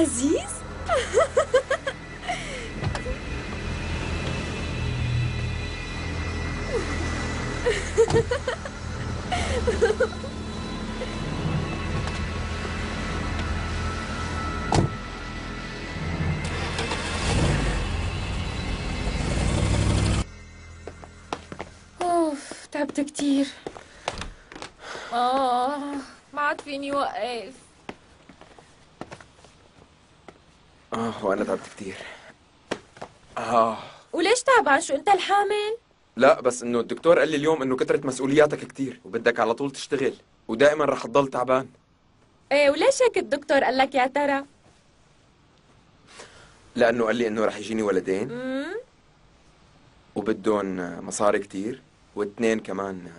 عزيز؟ اوف تعبت كتير. ما عاد فيني وقف. وانا تعبت كتير. وليش تعبان؟ شو انت الحامل؟ لا بس انه الدكتور قال لي اليوم انه كترت مسؤولياتك كتير وبدك على طول تشتغل ودائما رح تضل تعبان. ايه وليش هيك الدكتور قال لك يا ترى؟ لانه قال لي انه رح يجيني ولدين وبدهم مصاري كتير واثنين كمان.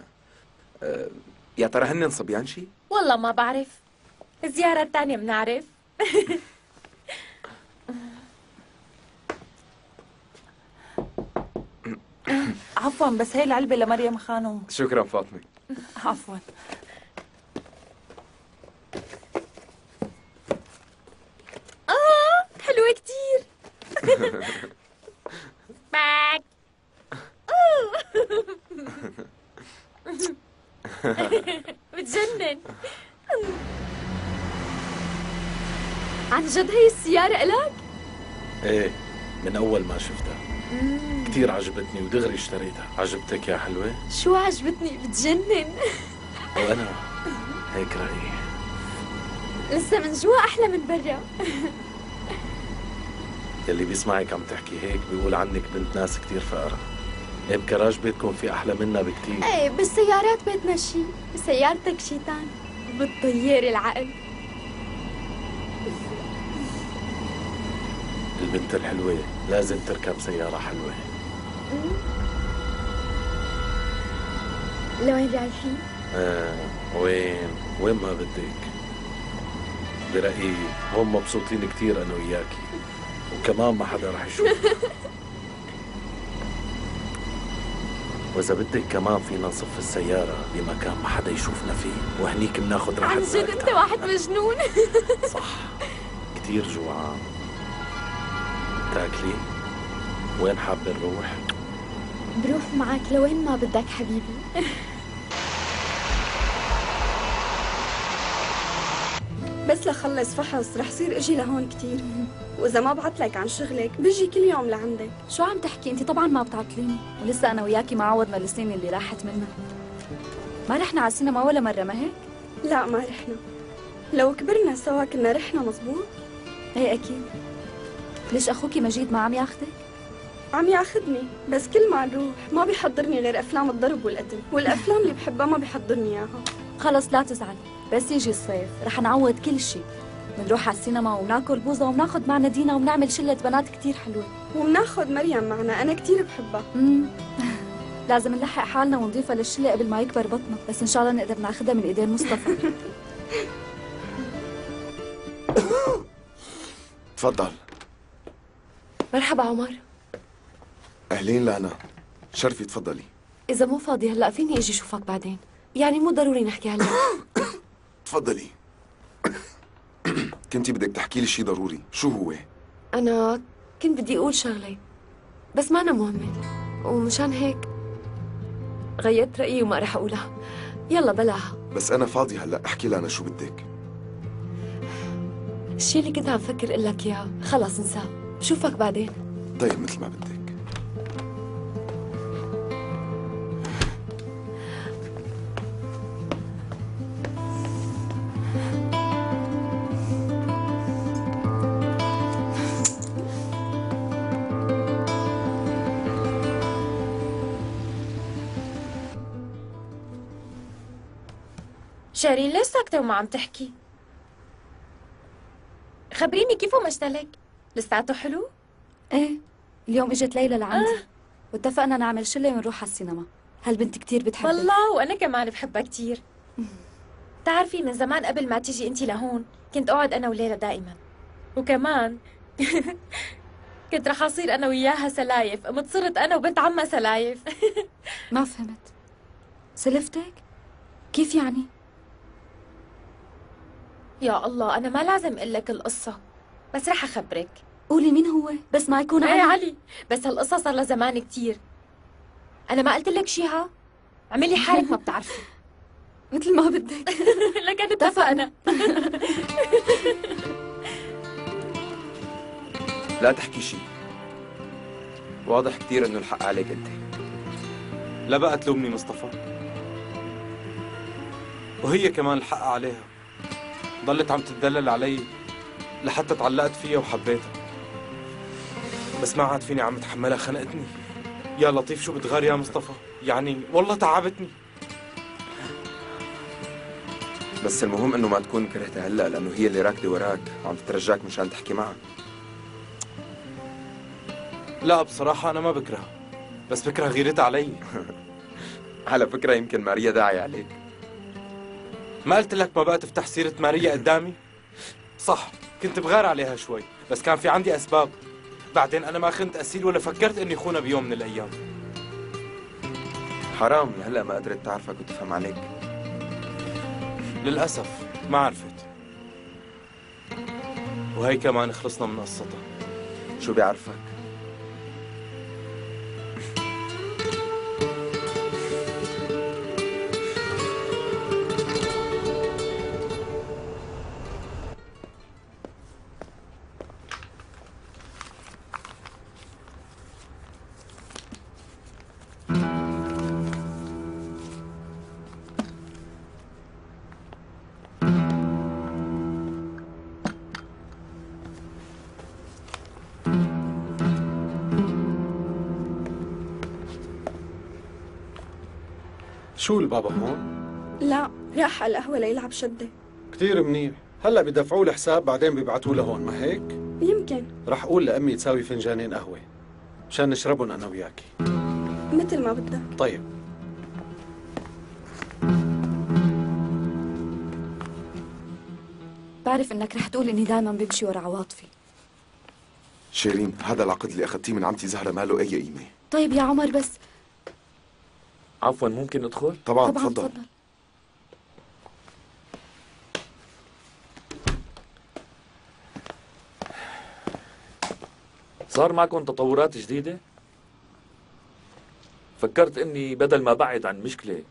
يا ترى هن صبيان شي؟ والله ما بعرف، الزيارة الثانية بنعرف. عفوا بس هي العلبة لمريم خانم. شكرا فاطمة. عفوا. حلوة كتير. باك. بتجنن. عن جد هي السيارة إلك؟ ايه من أول ما شفتها. كثير عجبتني ودغري اشتريتها. عجبتك يا حلوة؟ شو عجبتني؟ بتجنن. وأنا هيك رأيي. لسه من جوا أحلى من برا. يلي بيسمعك عم تحكي هيك بيقول عنك بنت ناس كثير فقرة. ايه بكراج بيتكم في أحلى منا بكثير. ايه بالسيارات بيتنا شي، بسيارتك شي تاني، بتطير العقل. البنت الحلوة لازم تركب سيارة حلوة. لوين رايحين؟ وين ما بدك. برأيي هم مبسوطين كثير أنا وياكي وكمان ما حدا رح يشوفنا. وإذا بدك كمان فينا نصف السيارة بمكان ما حدا يشوفنا فيه وهنيك بناخذ راحتنا. عن جد أنت واحد مجنون. صح كثير جوعان. تاكلي؟ وين حابة نروح؟ بروح معك لوين ما بدك حبيبي. بس لخلص فحص رح صير اجي لهون كثير، وإذا ما بعتلك عن شغلك بجي كل يوم لعندك. شو عم تحكي؟ أنت طبعاً ما بتعطليني، ولسه أنا وياكي ما عوضنا السنين اللي راحت منها. ما رحنا على السينما ولا مرة ما هيك؟ لا ما رحنا. لو كبرنا سوا كنا رحنا مظبوط؟ إيه أكيد. ليش اخوكي مجيد ما عم ياخذك؟ عم ياخذني بس كل ما نروح ما بيحضرني غير افلام الضرب والقتل، والافلام اللي بحبها ما بيحضرني اياها. خلص لا تزعل، بس يجي الصيف رح نعوض كل شيء. بنروح على السينما وبناكل بوظه وبناخذ معنا دينا وبنعمل شله بنات كثير حلوه، وبناخذ مريم معنا، انا كثير بحبها. لازم نلحق حالنا ونضيفها للشله قبل ما يكبر بطنها، بس ان شاء الله نقدر ناخذها من ايدين مصطفى. تفضل. مرحبا عمر. اهلين لنا، شرفي تفضلي. اذا مو فاضي هلا فيني اجي اشوفك بعدين، يعني مو ضروري نحكي هلا. تفضلي. كنتي بدك تحكي لي شيء ضروري، شو هو؟ انا كنت بدي اقول شغله بس ما أنا مهمه، ومشان هيك غيرت رايي وما رح اقولها. يلا بلاها. بس انا فاضي هلا، احكي لنا شو بدك. الشيء اللي كنت عم فكر اقول لك اياه خلص انساه، بشوفك بعدين. طيب مثل ما بدك. شيرين ليش ساكتة وما عم تحكي؟ خبريني كيف مشتلك؟ لساته حلو؟ ايه اليوم اجت ليلى لعندي واتفقنا نعمل شله ونروح على السينما. هالبنت كثير بتحبك. والله وانا كمان بحبها كثير. بتعرفي من زمان قبل ما تيجي انت لهون كنت اقعد انا وليلى دائما، وكمان كنت رح اصير انا وياها سلايف، قمت صرت انا وبنت عمها سلايف. ما فهمت. سلفتك؟ كيف يعني؟ يا الله انا ما لازم اقول لك القصه، بس رح أخبرك. قولي مين هو بس ما يكون علي. علي بس هالقصة صار لها زمان كثير. أنا ما قلت لك شي؟ ها اعملي حالك ما بتعرفي. مثل ما بدك. لك أنا اتفقنا. لا تحكي شي. واضح كثير إنه الحق عليك أنت. لا بقى تلومني مصطفى. وهي كمان الحق عليها. ضلت عم تتدلل علي لحتى تعلقت فيها وحبيتها. بس ما عاد فيني عم اتحملها، خنقتني. يا لطيف شو بتغار يا مصطفى، يعني والله تعبتني. بس المهم انه ما تكون كرهتها هلا، لانه هي اللي راكده وراك عم تترجاك مشان تحكي معها. لا بصراحة أنا ما بكرهها، بس بكره غيرتها علي. على فكرة يمكن ماريا داعية عليك. ما قلت لك ما بقى تفتح سيرة ماريا قدامي؟ صح، كنت بغار عليها شوي، بس كان في عندي أسباب. بعدين أنا ما خنت أسيل ولا فكرت إني خونها بيوم من الأيام. حرام هلا ما قدرت تعرفك وتفهم عليك. للأسف ما عرفت. وهي كمان خلصنا من قصتها. شو بيعرفك؟ شو البابا هون؟ لا، راح على القهوة ليلعب شدة. كثير منيح، هلا بدفعوا له حساب بعدين بيبعتوا له هون، ما هيك؟ يمكن. رح أقول لأمي تساوي فنجانين قهوة، مشان نشربهم أنا وياكي. مثل ما بدها. طيب. بعرف إنك رح تقول إني دايماً بمشي ورا عواطفي. شيرين، هذا العقد اللي أخذتيه من عمتي زهرة ما له أي قيمة. طيب يا عمر بس. عفوا ممكن ادخل؟ طبعا تفضل. صار معكم تطورات جديدة؟ فكرت اني بدل ما بعد عن مشكلة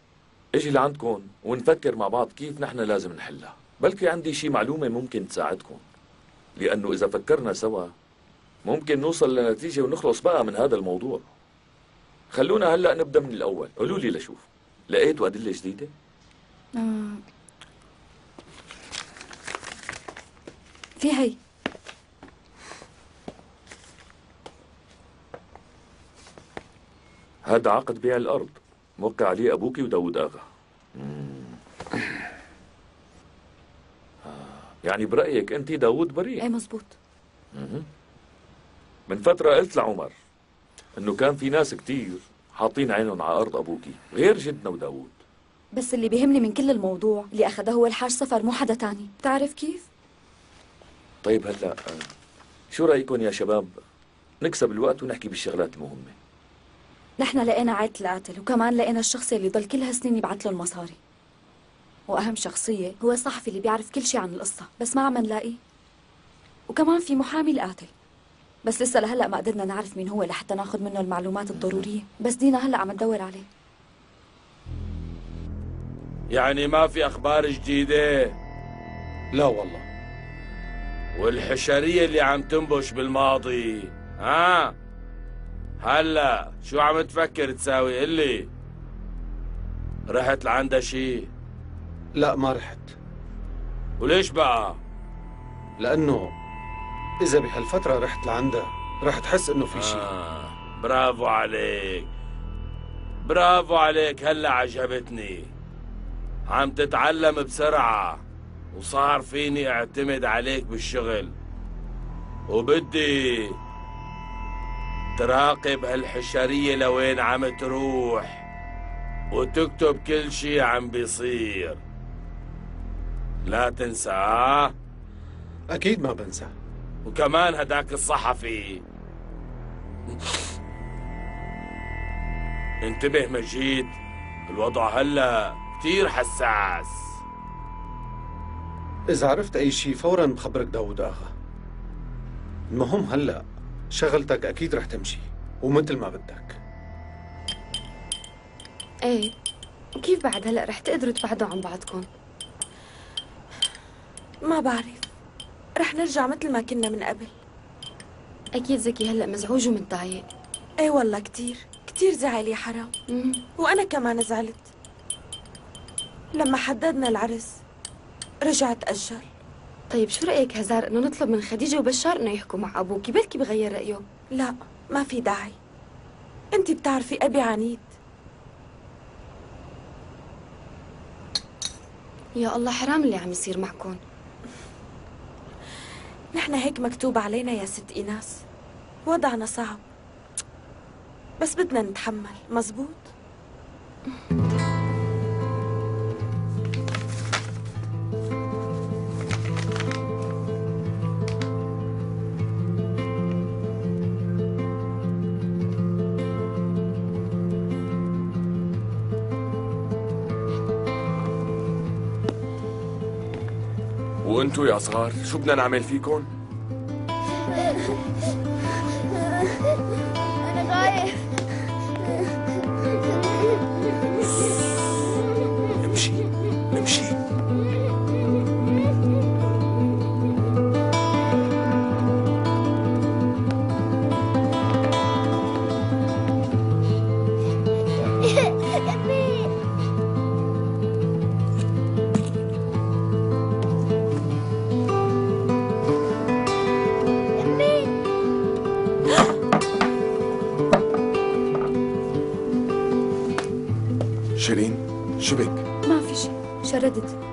اجي لعندكم ونفكر مع بعض كيف نحن لازم نحلها، بلكي عندي شي معلومة ممكن تساعدكم، لأنه إذا فكرنا سوا ممكن نوصل لنتيجة ونخلص بقى من هذا الموضوع. خلونا هلا نبدا من الاول، قولوا لي لشوف، لقيتوا ادله جديده؟ في هي هذا عقد بيع الارض، موقع عليه ابوكي وداود اغا. يعني برايك انت داود بريء؟ ايه مزبوط. من فتره قلت لعمر انه كان في ناس كتير حاطين عينهم على ارض ابوكي غير جدنا وداود. بس اللي بيهمني من كل الموضوع اللي اخده هو الحاج سفر، مو حدا تاني. بتعرف كيف؟ طيب هلا شو رايكم يا شباب نكسب الوقت ونحكي بالشغلات المهمه؟ نحن لقينا عائله القاتل، وكمان لقينا الشخص اللي ضل كل هالسنين يبعث له المصاري، واهم شخصيه هو الصحفي اللي بيعرف كل شيء عن القصه، بس ما عم نلاقيه. وكمان في محامي القاتل، بس لسه لهلا ما قدرنا نعرف مين هو لحتى ناخذ منه المعلومات الضرورية، بس دينا هلا عم تدور عليه. يعني ما في أخبار جديدة؟ لا والله. والحشرية اللي عم تنبش بالماضي، ها؟ هلا شو عم تفكر تساوي؟ قلي. رحت لعندها شي؟ لا ما رحت. وليش بقى؟ لأنه إذا بهالفترة رحت لعندها رح تحس إنه في شيء. برافو عليك، برافو عليك، هلا عجبتني. عم تتعلم بسرعة وصار فيني أعتمد عليك بالشغل، وبدي تراقب هالحشرية لوين عم تروح وتكتب كل شيء عم بيصير. لا تنسى. أكيد ما بنسى. وكمان هداك الصحفي. انتبه مجيد، الوضع هلا كتير حساس. إذا عرفت أي شيء فورا بخبرك داود أغا. المهم هلا شغلتك اكيد رح تمشي ومثل ما بدك. ايه كيف بعد هلا رح تقدروا تبعدوا عن بعضكم؟ ما بعرف، رح نرجع مثل ما كنا من قبل. اكيد زكي هلا مزعوج ومتضايق. ايه والله كثير كثير زعل يا حرام. وانا كمان زعلت لما حددنا العرس رجع تأجل. طيب شو رأيك هزار انه نطلب من خديجة وبشار انه يحكوا مع ابوكي، بلكي بغير رأيه؟ لا ما في داعي، انت بتعرفي ابي عنيد. يا الله حرام اللي عم يصير معكم. نحن هيك مكتوب علينا يا ست إيناس، وضعنا صعب بس بدنا نتحمل. مزبوط. وانتو يا صغار شو بدنا نعمل فيكن؟ أنا خايف. نمشي نمشي.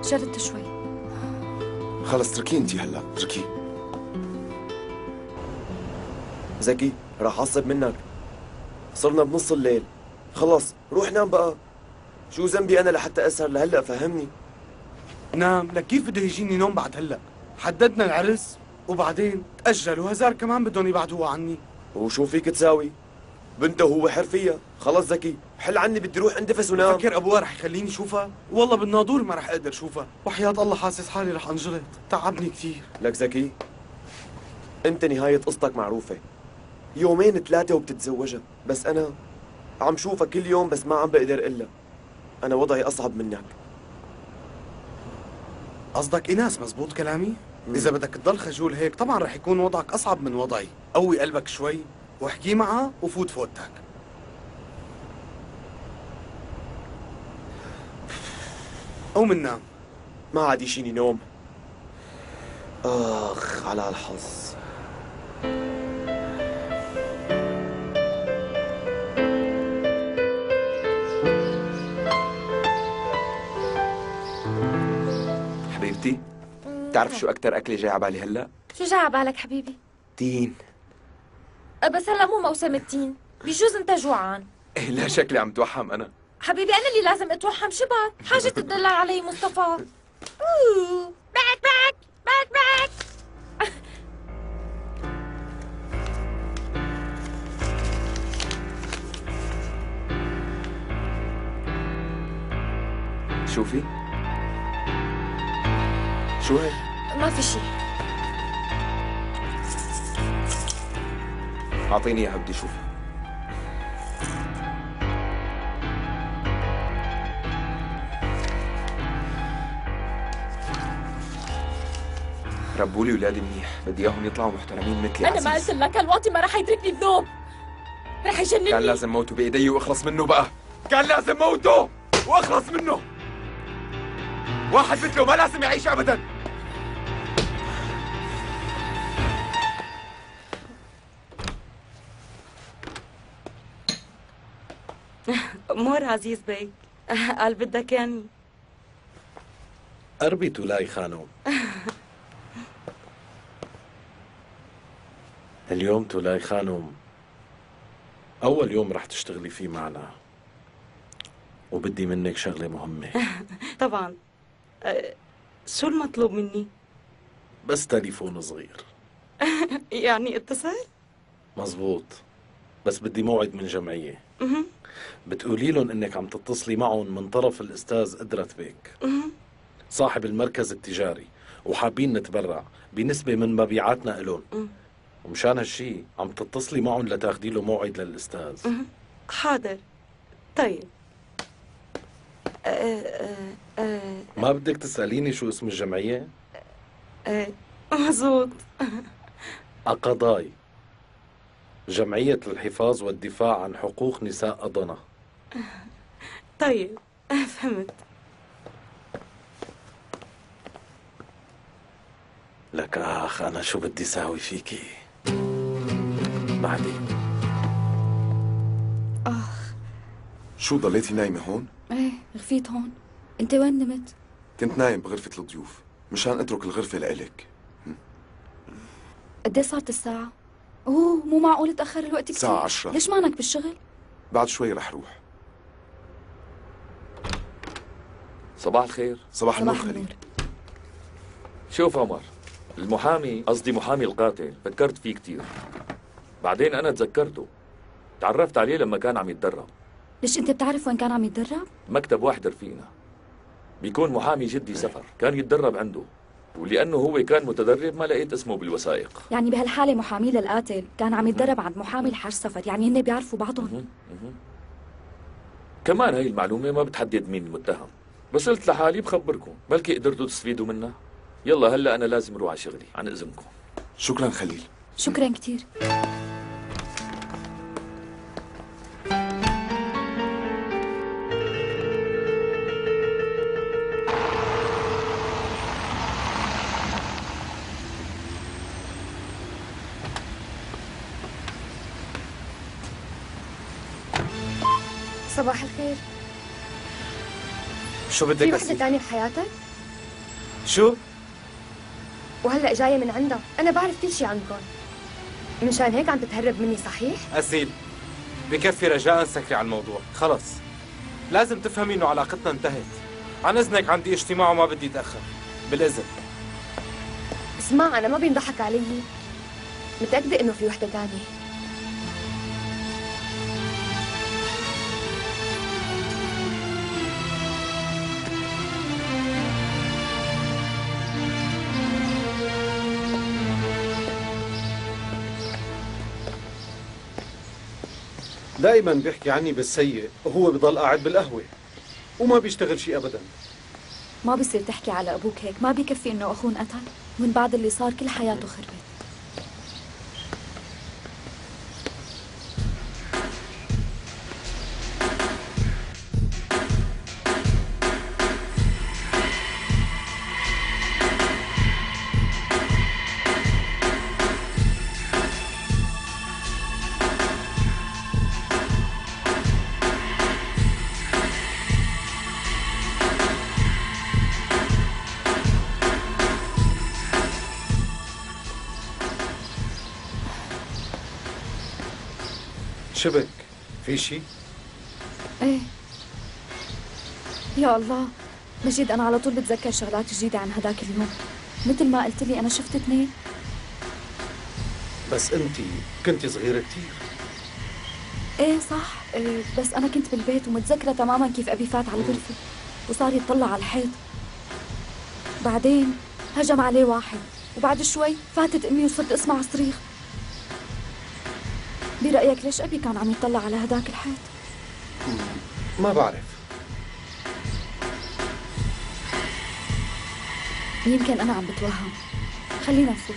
شردت شوي. خلص اتركيه انت هلا، اتركيه. زكي راح اعصب منك، صرنا بنص الليل، خلص روح نام بقى. شو ذنبي انا لحتى اسهر لهلا؟ فهمني. نام؟ لك كيف بده يجيني نوم بعد هلا؟ حددنا العرس وبعدين تأجل وهزار كمان بدهم يبعدوها عني. وشو فيك تساوي؟ بنته هو حرفية. خلص زكي حل عني، بدي روح اندفس ونام. فكر ابوها رح يخليني شوفها؟ والله بالناظور ما رح اقدر شوفها، وحياة الله حاسس حالي رح انجلط، تعبني كثير. لك زكي انت نهاية قصتك معروفة، يومين ثلاثة وبتتزوجها، بس انا عم شوفها كل يوم بس ما عم بقدر الا. انا وضعي اصعب منك. قصدك إيناس؟ مزبوط كلامي؟ اذا بدك تضل خجول هيك طبعا رح يكون وضعك اصعب من وضعي. قوي قلبك شوي واحكي معها وفوت فوتك. قوم نام. ما عاد يشيني نوم. اخ على الحظ. حبيبتي بتعرف شو اكتر اكله جاي على بالي هلا؟ شو جاي على بالك حبيبي؟ تين. بس هلا مو موسم التين، بجوز انت جوعان. ايه لا شكلي عم توحم انا. حبيبي انا اللي لازم اتوحم، شبك حاجة تدل علي مصطفى. اوه بعك بعك بعك بعك. شوفي شو هي؟ ما في شيء. أعطيني إياها بدي أشوفها. ربوا لي ولادي منيح، بدي إياهم يطلعوا محترمين مثلي. أنا ما قلت لك هالواطي ما رح يتركني بنوم، رح يجنني. كان لازم موته بإيدي وأخلص منه بقى، كان لازم موته وأخلص منه. واحد مثله ما لازم يعيش أبداً. أمور عزيز بيك، قال بدك ياني قربي تولاي خانم. اليوم تولاي خانم أول يوم رح تشتغلي فيه معنا، وبدي منك شغلة مهمة. طبعا. شو المطلوب مني؟ بس تليفون صغير. يعني اتصال؟ مزبوط، بس بدي موعد من جمعية. بتقولي لهم انك عم تتصلي معهم من طرف الاستاذ أدريت بيك صاحب المركز التجاري، وحابين نتبرع بنسبة من مبيعاتنا لهم، ومشان هالشي عم تتصلي معهم لتاخدي له موعد للاستاذ. حاضر. طيب ما بدك تسأليني شو اسم الجمعية؟ ايه مزبوط. أقضاي، جمعية الحفاظ والدفاع عن حقوق نساء أضنة. طيب فهمت. لك آخ، أنا شو بدي ساوي فيكي بعدي؟ آخ شو ضليتي نايمة هون؟ ايه غفيت هون. أنت وين نمت؟ كنت نايم بغرفة الضيوف مشان أترك الغرفة لإلك. قديه صارت الساعة؟ أوه مو معقول تأخر الوقت كثير. الساعة 10. ليش معنك بالشغل؟ بعد شوي رح روح. صباح الخير. صباح النور خليل. شوف عمر، المحامي، قصدي محامي القاتل، فكرت فيه كثير. بعدين أنا تذكرته، تعرفت عليه لما كان عم يتدرب. ليش أنت بتعرف وين كان عم يتدرب؟ مكتب واحد رفيقنا، بيكون محامي جدي سفر، كان يتدرب عنده، ولأنه هو كان متدرب ما لقيت اسمه بالوثائق. يعني بهالحالة محامي للقاتل كان عم يتدرب عند محامي الحاج سفر، يعني هن بيعرفوا بعضهم. كمان هاي المعلومة ما بتحدد مين المتهم، بس قلت لحالي بخبركم بلكي قدرتوا تستفيدوا منها. يلا هلا أنا لازم أروح على شغلي، عن إذنكم. شكرا خليل. شكرا كثير. صباح الخير. شو بدك؟ في وحدة تانية بحياتك؟ شو؟ وهلأ جاية من عندها، أنا بعرف كل شي عنكم. مشان هيك عم تتهرب مني صحيح؟ أسيل بكفي رجاءً سكري على الموضوع، خلص. لازم تفهمي إنه علاقتنا انتهت. عن إذنك عندي اجتماع وما بدي أتأخر، بالإذن. اسمع أنا ما بينضحك علي، متأكدة إنه في وحدة تانية. دائما بيحكي عني بالسيء وهو بضل قاعد بالقهوه وما بيشتغل شيء ابدا. ما بصير تحكي على ابوك هيك، ما بيكفي انه اخوه انقتل؟ من بعد اللي صار كل حياته خربت. شبك في شيء؟ ايه يا الله مجيد، انا على طول بتذكر شغلات جديده عن هداك اليوم. مثل ما قلت لي انا شفت اثنين. بس انتي كنتي صغيره كثير. ايه صح. إيه بس انا كنت بالبيت ومتذكره تماما كيف ابي فات على الغرفه وصار يطلع على الحيط، بعدين هجم عليه واحد، وبعد شوي فاتت امي وصرت اسمع صريخ. برأيك ليش أبي كان عم يطلع على هداك الحيط؟ ما بعرف، يمكن أنا عم بتوهم. خلينا نفوت.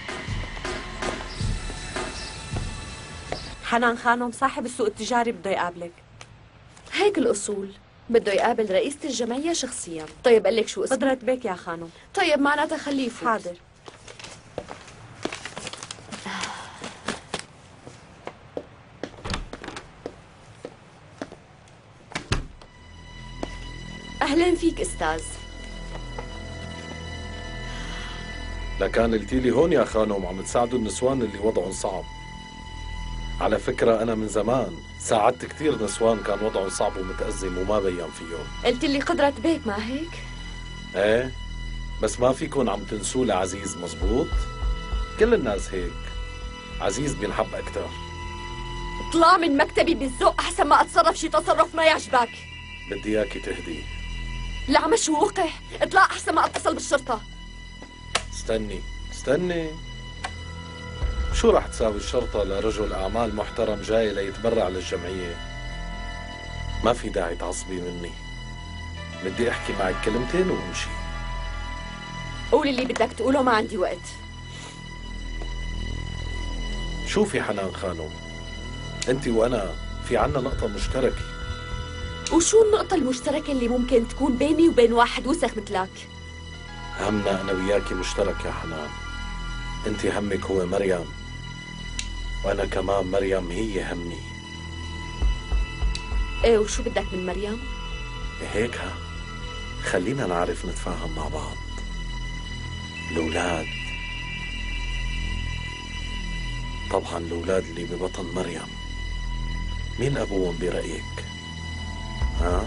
حنان خانم صاحب السوق التجاري بده يقابلك. هيك الأصول، بده يقابل رئيسة الجمعية شخصيا. طيب قال لك شو اسمه؟ بضرة بيك يا خانم. طيب معناتها خليه يفوت. حاضر. أهلاً فيك أستاذ. لكان قلتي لي هون يا خانم عم تساعدوا النسوان اللي وضعهم صعب. على فكرة أنا من زمان ساعدت كثير نسوان كان وضعهم صعب ومتأزم وما بين فيهم. قلت لي قدرة بيك ما هيك؟ إيه بس ما فيكن عم تنسوا لعزيز. مزبوط، كل الناس هيك، عزيز بينحب أكثر. اطلع من مكتبي بالذوق أحسن ما أتصرف شي تصرف ما يعجبك. بدي إياكي تهدي. لا عم شو وقح، اطلع احسن ما اتصل بالشرطة. استني استني، شو رح تساوي الشرطة لرجل أعمال محترم جاي ليتبرع للجمعية؟ ما في داعي تعصبي مني، بدي أحكي معك كلمتين وأمشي. قول اللي بدك تقوله، ما عندي وقت. شوفي حنان خانم، أنت وأنا في عنا نقطة مشتركة. وشو النقطة المشتركة اللي ممكن تكون بيني وبين واحد وسخ مثلك؟ همنا أنا وياكي مشترك يا حنان، أنت همك هو مريم وأنا كمان مريم هي همي. إيه وشو بدك من مريم؟ هيك ها، خلينا نعرف نتفاهم مع بعض. الأولاد طبعا، الأولاد اللي ببطن مريم مين أبوهم برأيك؟ ها؟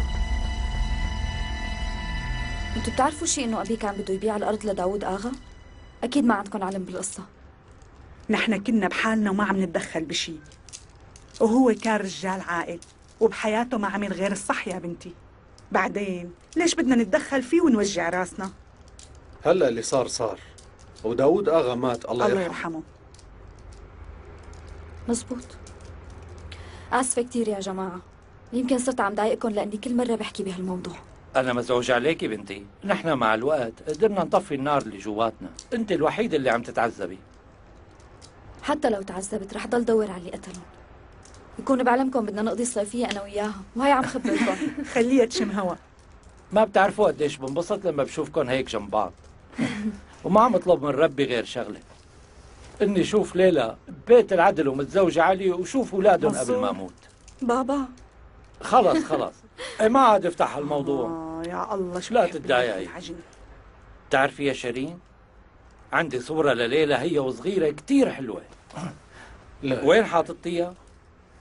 انتوا بتعرفوا شيء إنه أبي كان بده يبيع الأرض لداود آغا؟ أكيد ما عندكم علم بالقصة. نحن كنا بحالنا وما عم نتدخل بشيء، وهو كان رجال عاقل وبحياته ما عمل غير الصح يا بنتي. بعدين ليش بدنا نتدخل فيه ونوجع راسنا؟ هلا اللي صار صار، وداود آغا مات الله يرحمه. مزبوط. آسفة كثير يا جماعة، يمكن صرت عم ضايقكم لأني كل مرة بحكي بهالموضوع. أنا مزعوج عليكي بنتي، نحن مع الوقت قدرنا نطفي النار اللي جواتنا، أنت الوحيدة اللي عم تتعذبي. حتى لو تعذبت رح ضل دور على اللي قتلهم. يكون بعلمكم بدنا نقضي الصيفية أنا وياهم، وهي عم خبركم. خليها تشم هوا. ما بتعرفوا قديش بنبسط لما بشوفكم هيك جنب بعض. وما عم أطلب من ربي غير شغلة، إني شوف ليلى ببيت العدل ومتزوجة علي وشوف أولادهم قبل ما أموت. بابا خلص خلص، اي ما عاد افتح هالموضوع. يا الله شو لا تتضايقي. بتعرفي يا شيرين، عندي صورة لليلى هي وصغيرة كثير حلوة. وين حاططيها؟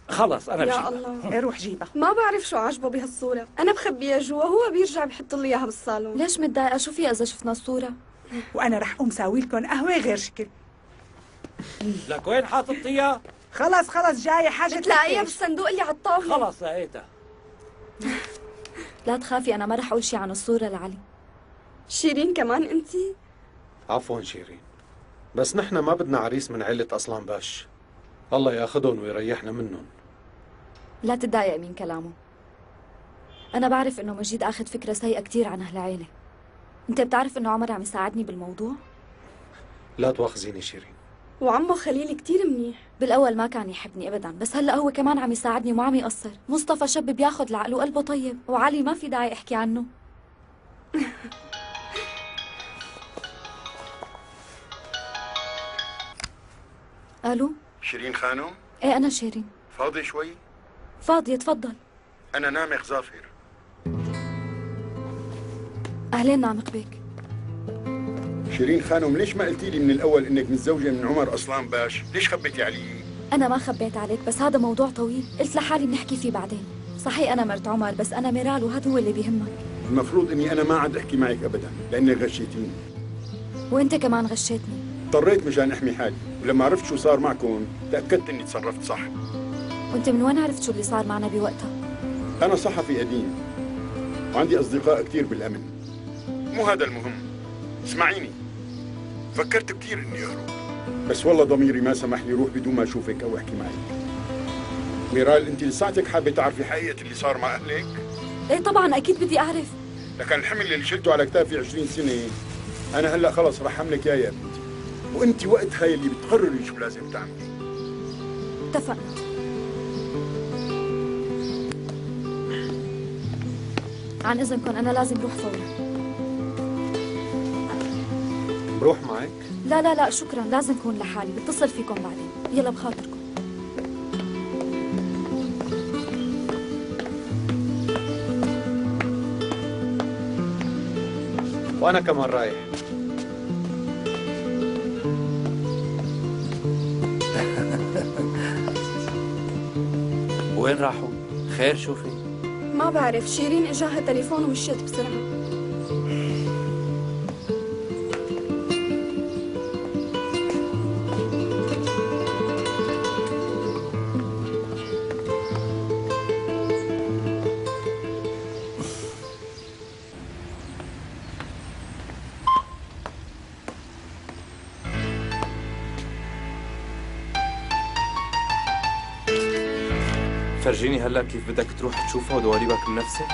خلص أنا بجيبها. يا الله روح جيبها. ما بعرف شو عجبه بهالصورة، أنا بخبيها جوا هو بيرجع بحط لي إياها بالصالون. ليش متضايقة؟ شو فيها إذا شفنا الصورة؟ وأنا رح قوم ساوي لكم قهوة غير شكل. لك وين حاططيها؟ خلص خلص جاية حاجة. بتلاقيها بالصندوق اللي على الطاولة. خلص لقيتها. لا تخافي، أنا ما رح أقول شي عن الصورة لعلي. شيرين كمان أنتي؟ عفواً شيرين، بس نحن ما بدنا عريس من عيلة أصلان باش، الله ياخذهم ويريحنا منهم. لا تتضايق من كلامه، أنا بعرف إنه مجيد آخذ فكرة سيئة كتير عن هالعيلة. أنت بتعرف إنه عمر عم يساعدني بالموضوع؟ لا تواخذيني شيرين. وعمه خليل كتير منيح، بالأول ما كان يحبني أبداً، بس هلأ هو كمان عم يساعدني وما عم يقصر. مصطفى شاب بياخد العقل وقلبه طيب، وعلي ما في داعي أحكي عنه. ألو؟ شيرين خانم؟ إيه أنا شيرين. فاضي شوي؟ فاضية تفضل. أنا نامق ظافر. أهلين نامق بيك. شيرين خانم ليش ما قلتي لي من الأول إنك متزوجة من عمر أصلان باش؟ ليش خبيتي علي؟ أنا ما خبيت عليك، بس هذا موضوع طويل، قلت لحالي بنحكي فيه بعدين. صحيح أنا مرت عمر، بس أنا ميرال وهذا هو اللي بيهمك. المفروض إني أنا ما عاد أحكي معك أبداً، لأنك غشيتيني. وأنت كمان غشيتني. اضطريت مشان أحمي حالي، ولما عرفت شو صار معكم تأكدت إني تصرفت صح. وأنت من وين عرفت شو اللي صار معنا بوقتها؟ أنا صحفي قديم، وعندي أصدقاء كثير بالأمن. مو هذا المهم، اسمعيني. فكرت كثير اني اهرب، بس والله ضميري ما سمح لي روح بدون ما اشوفك او احكي معك. ميرال انت لساتك حابه تعرفي حقيقه اللي صار مع اهلك؟ ايه طبعا اكيد بدي اعرف. لكن الحمل اللي شلته على كتافي 20 سنه انا هلا خلص رح حملك اياه يا بنتي، وانت وقتها يلي بتقرري شو لازم تعملي. اتفقنا. عن اذنكم انا لازم روح فورا. بروح معك؟ لا لا لا شكرا، لازم كون لحالي، بتصل فيكم بعدين، يلا بخاطركم. وأنا كمان رايح. وين راحوا؟ خير شوفي؟ ما بعرف، شيرين إجاها تليفون ومشيت بسرعة. تفرجيني هلا كيف بدك تروح تشوفها ودواليبك من نفسك؟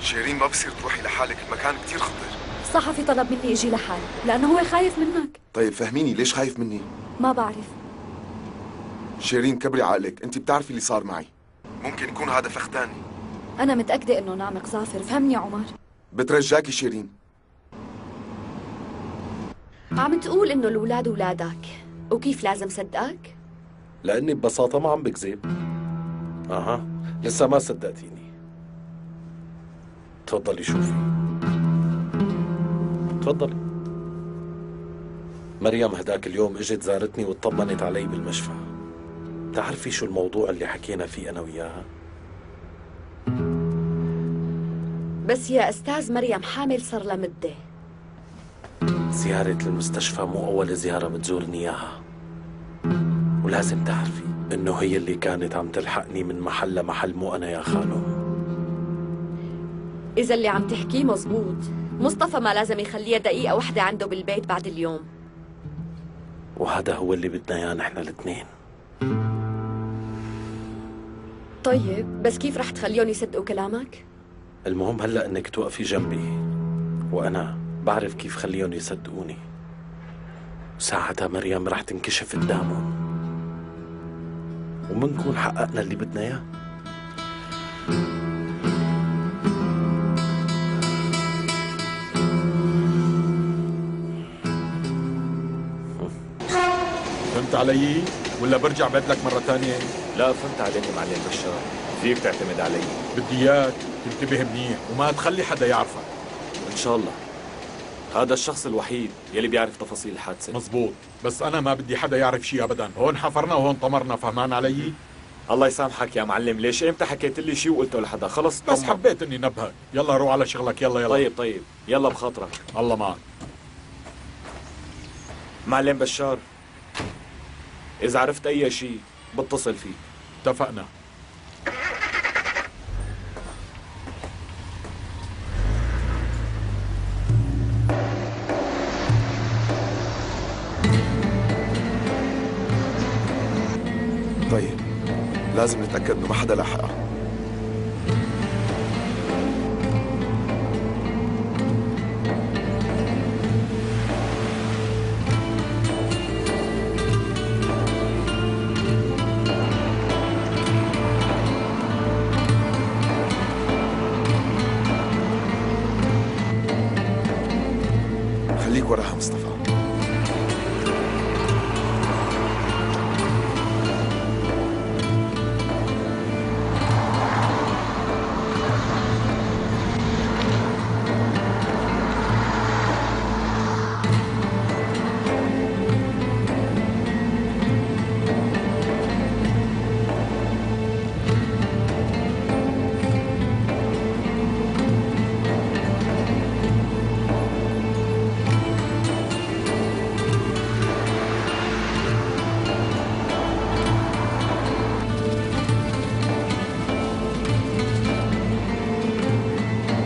شيرين ما بصير تروحي لحالك، المكان كثير خطير. الصحفي طلب مني اجي لحالي لأنه هو خايف منك. طيب فهميني ليش خايف مني؟ ما بعرف. شيرين كبري عقلك، أنت بتعرفي اللي صار معي. ممكن يكون هذا فخ ثاني. أنا متأكدة إنه نامق ظافر، فهمني يا عمر. بترجاكي شيرين. عم تقول إنه الأولاد أولادك، وكيف لازم صدقك؟ لأني ببساطة ما عم بكذب. أها، لسه ما صدقتيني. تفضلي شوفي. تفضلي. مريم هداك اليوم إجت زارتني واتطمنت علي بالمشفى. بتعرفي شو الموضوع اللي حكينا فيه أنا وياها؟ بس يا أستاذ، مريم حامل صار لها مدة. زيارة المستشفى مو أول زيارة بتزورني إياها، ولازم تعرفي إنه هي اللي كانت عم تلحقني من محل لمحل، مو أنا يا خانم. إذا اللي عم تحكيه مزبوط، مصطفى ما لازم يخليها دقيقة واحدة عنده بالبيت بعد اليوم. وهذا هو اللي بدنا إياه نحن الاثنين. طيب بس كيف رح تخليهم يصدقوا كلامك؟ المهم هلا انك توقفي جنبي، وانا بعرف كيف خليهم يصدقوني، وساعتها مريم رح تنكشف قدامهم ومنكون حققنا اللي بدنا اياه. فهمت علي؟ ولا برجع بدلك مرة ثانية؟ لا فهمت عليك معلم بشار، فيك تعتمد علي. بدي اياك تنتبه منيح وما تخلي حدا يعرفك. ان شاء الله. هذا الشخص الوحيد يلي بيعرف تفاصيل الحادثة. مزبوط، بس أنا ما بدي حدا يعرف شيء أبدا، هون حفرنا وهون طمرنا، فهمان علي؟ الله يسامحك يا معلم، ليش إمتى حكيت لي شيء وقلته لحدا؟ خلص طمر. بس حبيت إني نبهك، يلا روح على شغلك، يلا يلا. طيب، يلا بخاطرك. الله معك. معلم بشار، إذا عرفت أي شيء بتصل فيك. اتفقنا. طيب، لازم نتأكد إنه ما حدا لحقها. خليك وراها مصطفى.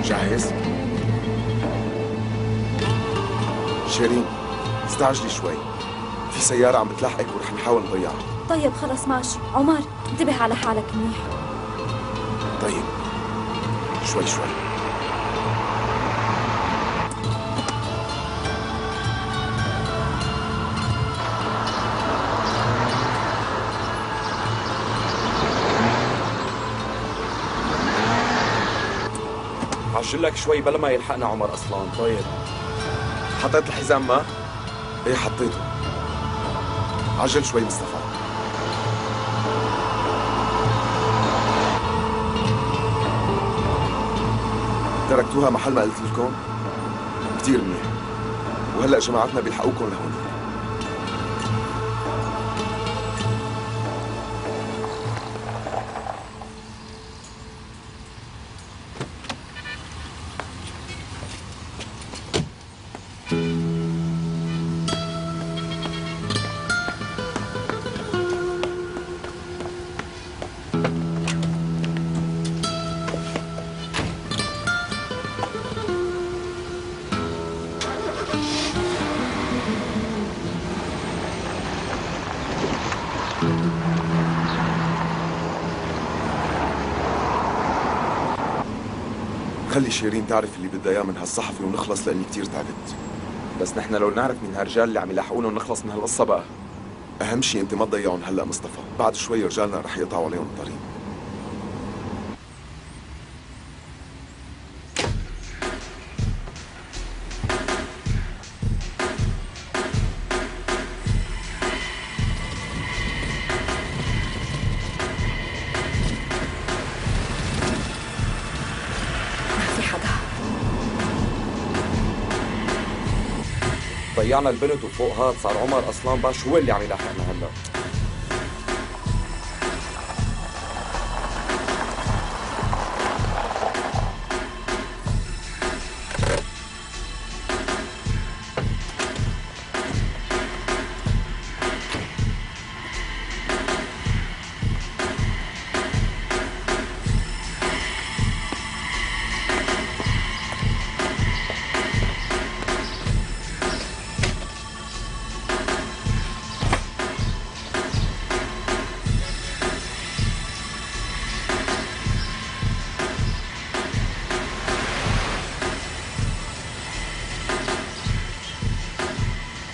جاهز؟ شيرين استعجلي شوي، في سيارة عم بتلاحقك ورح نحاول نضيعها. طيب خلص ماشي. عمر انتبه على حالك منيح. طيب شوي شوي. عجل لك شوي بلا ما يلحقنا عمر أصلان. طيب حطيت الحزام ما؟ ايه حطيته. عجل شوي مصطفى. تركتوها محل ما قلت لكم؟ كثير منيح، وهلا جماعتنا بيلحقوكم لهون. خلي شيرين تعرف اللي بدها اياه من هالصحفي ونخلص، لاني كثير تعبت. بس نحن لو نعرف مين هالرجال اللي عم يلاحقونا ونخلص من هالقصه بقى. اهم شيء انت ما تضيعهم هلا مصطفى، بعد شوي رجالنا رح يقطعوا عليهم الطريق. ضيعنا البنت وفوق هاد صار عمر أصلان باش هو اللي عم يلاحقنا هلا.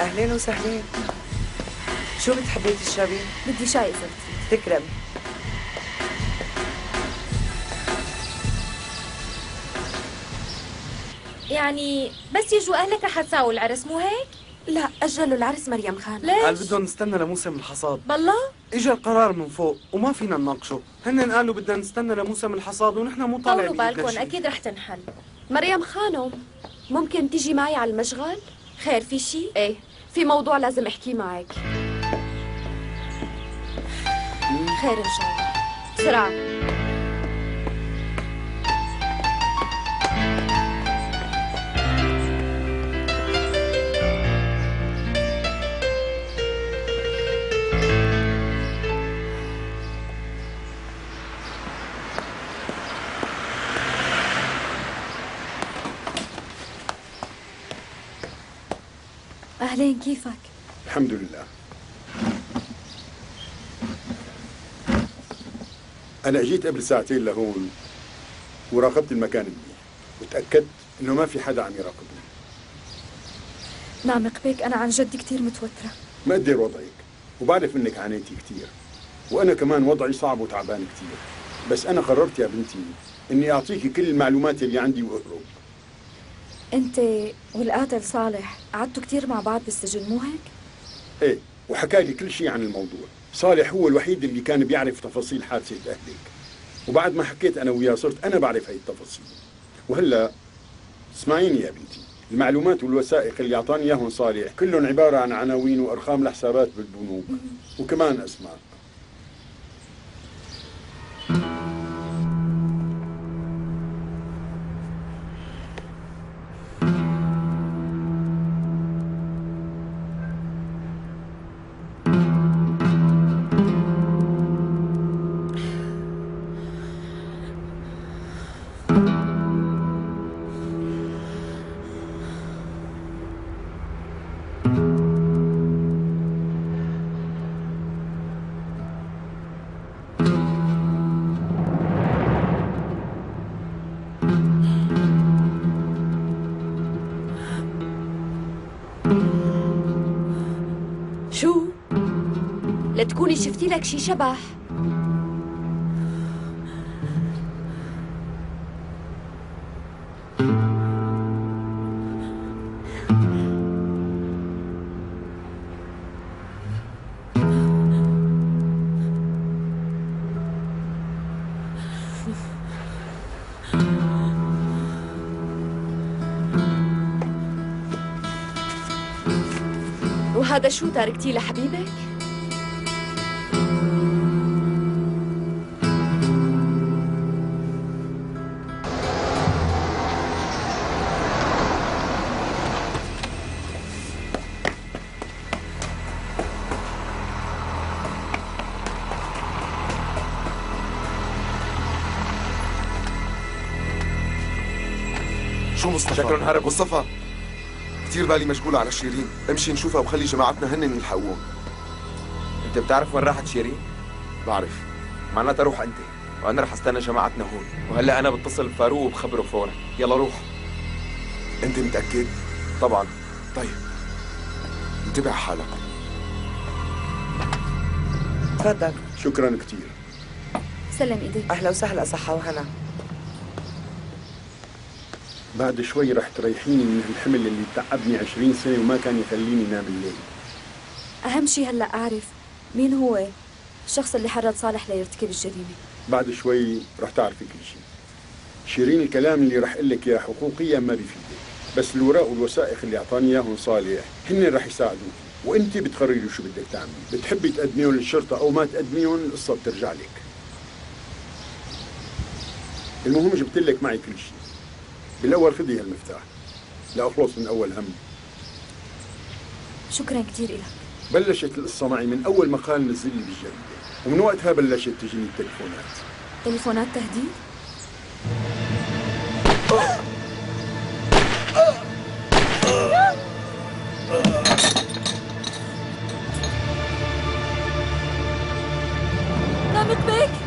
اهلين وسهلين. شو بتحبي تشربي؟ بدي شاي يا زلمتي. تكرمي. يعني بس يجوا اهلك رح تساووا العرس مو هيك؟ لا اجلوا العرس مريم خان. ليش؟ قال بدهم نستنى لموسم الحصاد. بالله؟ اجى القرار من فوق وما فينا نناقشه، هن قالوا بدنا نستنى لموسم الحصاد ونحن مو طالعين. طولوا بالكم اكيد رح تنحل. مريم خانم ممكن تيجي معي على المشغل؟ خير في شيء؟ ايه في موضوع لازم احكيه معك. خير ان شاء الله. بسرعه. أهلين كيفك؟ الحمد لله. أنا أجيت قبل ساعتين لهون وراقبت المكان منيح وتأكدت إنه ما في حدا عم يراقبني. نعم بيك أنا عن جد كثير متوترة. مقدر وضعك وبعرف إنك عانيتي كثير وأنا كمان وضعي صعب وتعبان كثير، بس أنا قررت يا بنتي إني أعطيكي كل المعلومات اللي عندي وأهرب. أنت والقاتل صالح قعدتوا كثير مع بعض بالسجن مو هيك؟ إيه وحكى لي كل شيء عن الموضوع، صالح هو الوحيد اللي كان بيعرف تفاصيل حادثة أهلك، وبعد ما حكيت أنا وياه صرت أنا بعرف هي التفاصيل، وهلا اسمعيني يا بنتي، المعلومات والوثائق اللي أعطاني إياهم صالح كلهم عبارة عن عناوين وأرقام لحسابات بالبنوك وكمان أسماء. لتكوني شفتي لك شي شبح. وهذا شو تاركتيه لحبيبك؟ شكلهم هربوا. مصطفى كثير بالي مشغولة على شيرين، امشي نشوفها وخلي جماعتنا هن يلحقوهم. انت بتعرف وين راحت شيرين؟ بعرف، معناتها روح انت. وانا رح استنى جماعتنا هون. وهلا انا بتصل بفاروق وبخبره فورا. يلا روح. انت متاكد؟ طبعا. طيب انتبه حالك. تفضل. شكرا كثير. سلم ايديك. اهلا وسهلا. صحه وهنا. بعد شوي رح تريحيني من الحمل اللي تعبني 20 سنه وما كان يخليني نام الليل. اهم شيء هلا اعرف مين هو الشخص اللي حرض صالح ليرتكب الجريمه. بعد شوي رح تعرفي كل شيء. شيرين الكلام اللي رح اقول لك اياه حقوقيا ما بيفيدك، بس الوراق والوثائق اللي اعطاني اياهم صالح هن رح يساعدوك، وانت بتقرري شو بدك تعملي، بتحبي تقدميهم للشرطه او ما تقدميهم القصه بترجع لك. المهم جبت لك معي كل شيء. بالاول خذي هالمفتاح لاخلص من اول هم. شكرا كثير لك. بلشت القصه معي من اول ما قال نزل لي بالجريده، ومن وقتها بلشت تجيني التليفونات. تليفونات تهديد؟ نامق بيك.